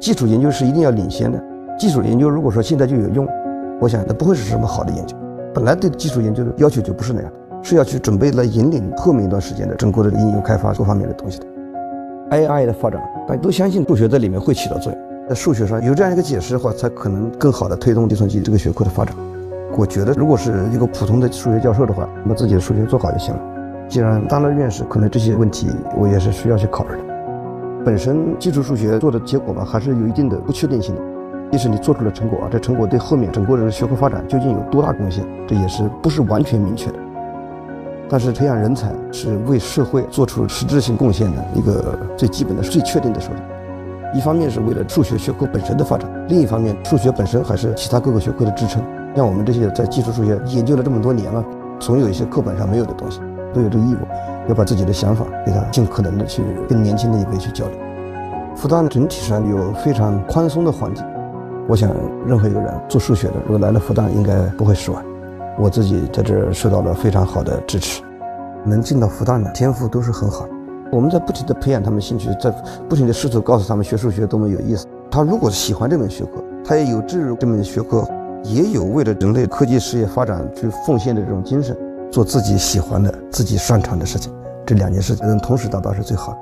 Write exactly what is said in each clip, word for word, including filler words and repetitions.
基础研究是一定要领先的。基础研究如果说现在就有用，我想那不会是什么好的研究。本来对基础研究的要求就不是那样，是要去准备来引领后面一段时间的整个的应用开发各方面的东西的。A I 的发展，大家都相信数学在里面会起到作用。 在数学上有这样一个解释的话，才可能更好的推动计算机这个学科的发展。我觉得，如果是一个普通的数学教授的话，把自己的数学做好就行了。既然当了院士，可能这些问题我也是需要去考虑的。本身基础数学做的结果嘛，还是有一定的不确定性的。即使你做出了成果啊，这成果对后面整个人的学科发展究竟有多大贡献，这也是不是完全明确的。但是培养人才是为社会做出实质性贡献的一个最基本的、最确定的手段。 一方面是为了数学学科本身的发展，另一方面，数学本身还是其他各个学科的支撑。像我们这些在基础数学研究了这么多年了，总有一些课本上没有的东西，都有这个义务要把自己的想法给它尽可能的去跟年轻的一辈去交流。复旦整体上有非常宽松的环境，我想任何一个人做数学的，如果来了复旦，应该不会失望。我自己在这儿受到了非常好的支持，能进到复旦的天赋都是很好的。 我们在不停地培养他们兴趣，在不停地试图告诉他们学数学多么有意思。他如果喜欢这门学科，他也有置入这门学科，也有为了人类科技事业发展去奉献的这种精神，做自己喜欢的、自己擅长的事情。这两件事情能同时达到是最好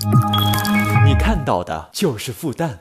的。你看到的就是复旦。